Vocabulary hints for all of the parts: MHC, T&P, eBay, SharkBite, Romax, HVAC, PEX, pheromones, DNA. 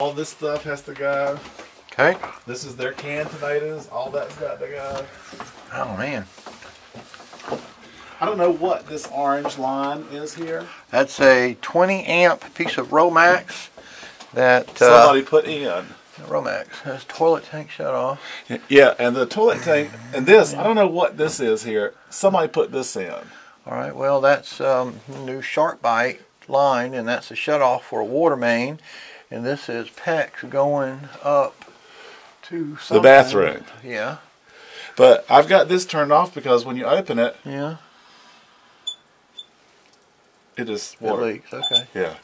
All this stuff has to go. Okay. This is their can tomatoes. All that's got to go. Oh, man. I don't know what this orange line is here. That's a 20-amp piece of Romax that... somebody put in. Romax. That's toilet tank shut off. Yeah, and the toilet tank... And this, I don't know what this is here. Somebody put this in. All right, well, that's new SharkBite line, and that's a shutoff for a water main. And this is PEX going up to something. The bathroom. Yeah. But I've got this turned off because when you open it, yeah, it is water. It leaks, okay. Yeah.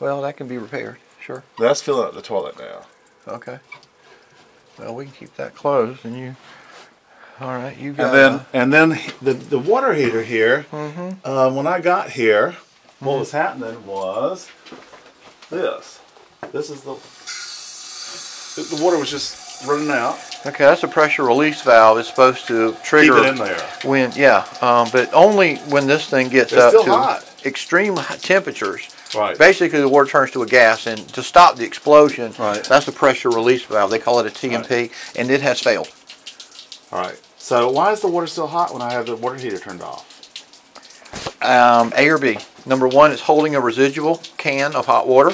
Well, that can be repaired, sure. That's filling up the toilet now. Okay. Well, we can keep that closed and you, all right, you got it. And then the water heater here, when I got here, what was happening was this. This is the water was just running out. Okay, that's a pressure release valve. It's supposed to trigger. Keep it in there. When, yeah, but only when this thing gets up to hot. Extreme temperatures. Right. Basically, the water turns to a gas, and to stop the explosion, right, that's the pressure release valve. They call it a T&P, right, and it has failed. All right. So why is the water still hot when I have the water heater turned off? A or B. Number one, it's holding a residual can of hot water.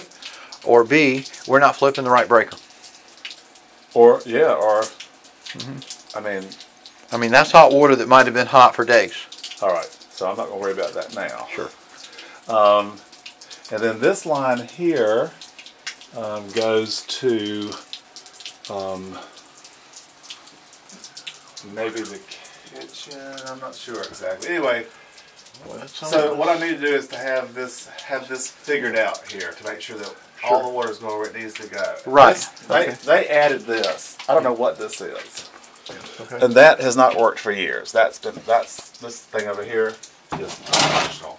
Or B, we're not flipping the right breaker. Or, yeah, or, I mean, that's hot water that might have been hot for days. All right, so I'm not going to worry about that now. Sure. And then this line here goes to maybe the kitchen. I'm not sure exactly. Anyway. So what I need to do is to have this figured out here to make sure that all the water is going where it needs to go. Right. They added this. I don't know what this is. Okay. And that has not worked for years. That's this thing over here is optional.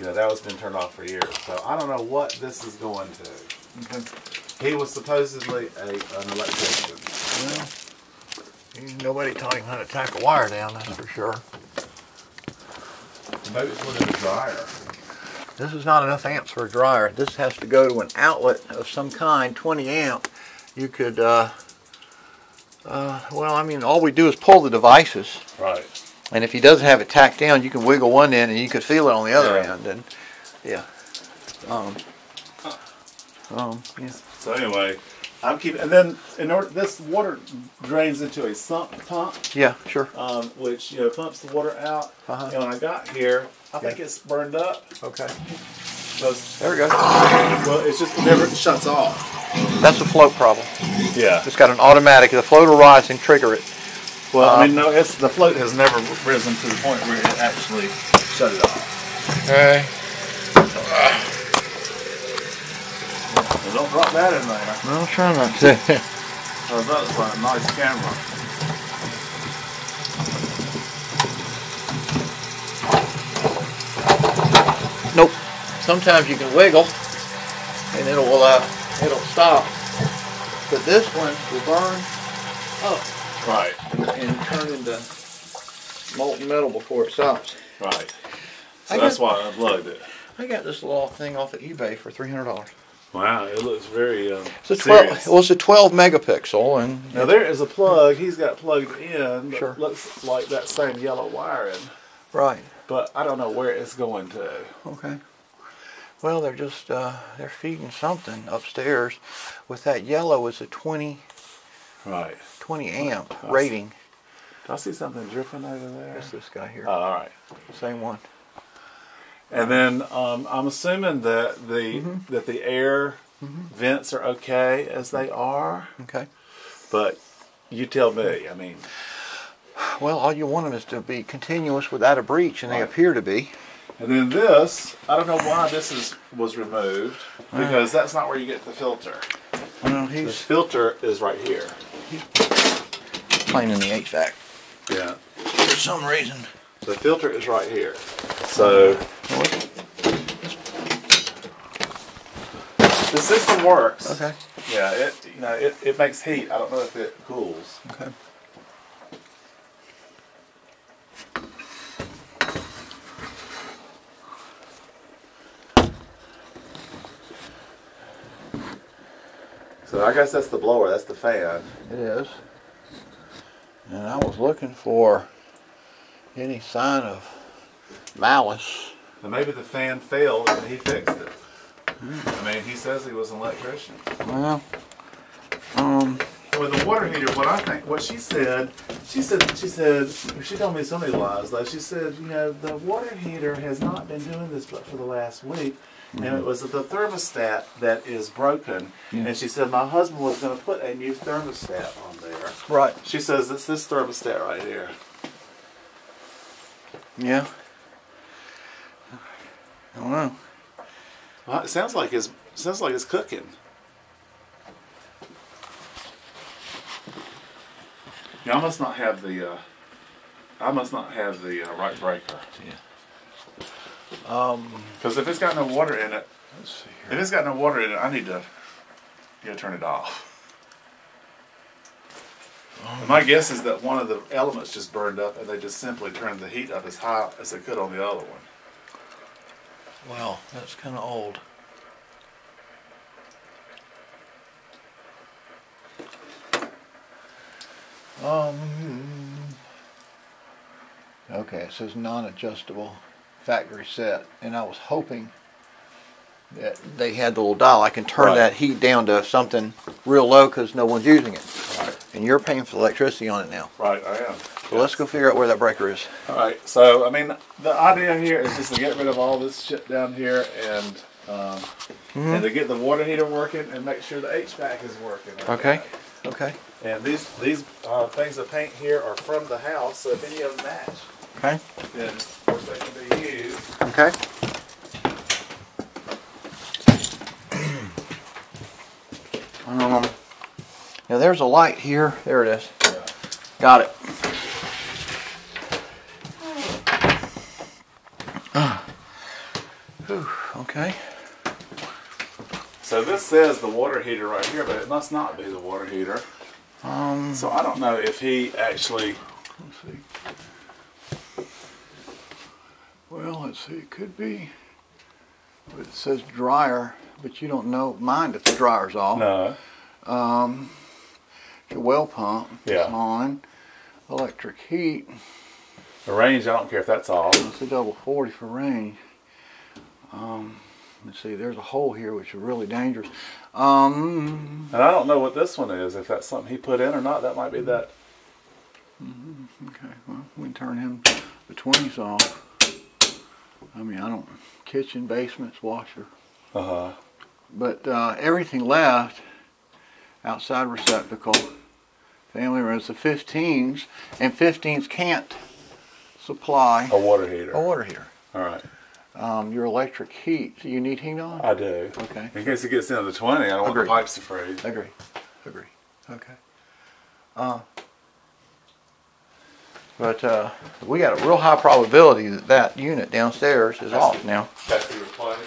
You know, that was been turned off for years. So I don't know what this is going to. He was supposedly an electrician. Well, ain't nobody taught him how to tack a wire down, that's for sure. Maybe it's one of the dryer. This is not enough amps for a dryer. This has to go to an outlet of some kind, 20 amp. You could, well, I mean, all we do is pull the devices. Right. And if he doesn't have it tacked down, you can wiggle one end and you could feel it on the other end. And yeah. Yeah. So anyway, I'm keeping, and then in order, this water drains into a sump pump. Yeah, sure. Which, you know, pumps the water out. And when I got here, I think it's burned up. Okay. There we go. Well, it's just never shuts off. That's a float problem. Yeah. It's got an automatic. The float will rise and trigger it. Well, I mean, no, it's the float has never risen to the point where it actually shut it off. Okay. Don't drop that in there. No, I'll try not to. Oh, that's quite a nice camera. Nope. Sometimes you can wiggle, and it'll stop. But this one will burn up. Right. And turn into molten metal before it stops. Right. So that's why I unplugged it. I got this little thing off of eBay for $300. Wow, it looks very serious. Well, it's a 12 megapixel. And now there is a plug. He's got plugged in. Sure. Looks like that same yellow wiring. Right. But I don't know where it's going to. Okay. Well, they're just they're feeding something upstairs. With that yellow is a 20. Right. 20 amp rating. Do I see something dripping over there? It's this guy here. Oh, all right. Same one. And then I'm assuming that the air vents are okay as they are. Okay. But you tell me, I mean. Well, all you want them is to be continuous without a breach, and they appear to be. And then this, I don't know why this was removed, because that's not where you get the filter. Well, the filter is right here. He's playing in the HVAC. Yeah. For some reason. The filter is right here. So the system works. Okay. Yeah, it makes heat. I don't know if it cools. Okay. So I guess that's the blower, that's the fan. It is. And I was looking for any sign of malice. And maybe the fan failed and he fixed it. I mean, he says he was an electrician. Well, with the water heater, what she said, she told me so many lies. Like she said, you know, the water heater has not been doing this but for the last week. And it was the thermostat that is broken. Yeah. And she said, my husband was going to put a new thermostat on there. Right. She says, it's this thermostat right here. Yeah. I don't know. Well, it sounds like it's cooking. Yeah, I must not have the right breaker. Yeah. Because if it's got no water in it, if it's got no water in it, I need to, you know, turn it off. Oh, my guess is that one of the elements just burned up, and they just simply turned the heat up as high as they could on the other one. Wow, that's kind of old. Okay, it says non-adjustable factory set, and I was hoping that they had the little dial. I can turn that heat down to something real low because no one's using it. Right. And you're paying for the electricity on it now. Right, I am. So let's go figure out where that breaker is. Alright, so I mean the idea here is just to get rid of all this shit down here and to get the water heater working and make sure the HVAC is working. Okay. Okay. And these things of paint here are from the house, so if any of them match, okay, then of course they can be used. Okay. Now there's a light here. There it is. Yeah. Got it. Okay. So this says the water heater right here, but it must not be the water heater. So I don't know if he actually. Let's see. Well, let's see. It could be. It says dryer, but you don't know. Mind if the dryer's off. No. The well pump is on. Electric heat. The range, I don't care if that's off. It's a double 40 for range. Let's see, there's a hole here which is really dangerous. And I don't know what this one is, if that's something he put in or not. That might be that. Okay, well, we can turn him the 20s off. I mean, I don't, kitchen, basements, washer. Uh-huh. But everything left, outside receptacle, family rooms, the 15s, and 15s can't supply a water heater. A water heater. All right. Your electric heat. Do you need heat on? I do. Okay. In case it gets down to 20, I don't want the pipes to freeze. Agree. Agree. Okay. But we got a real high probability that that unit downstairs is off now. That's the reply.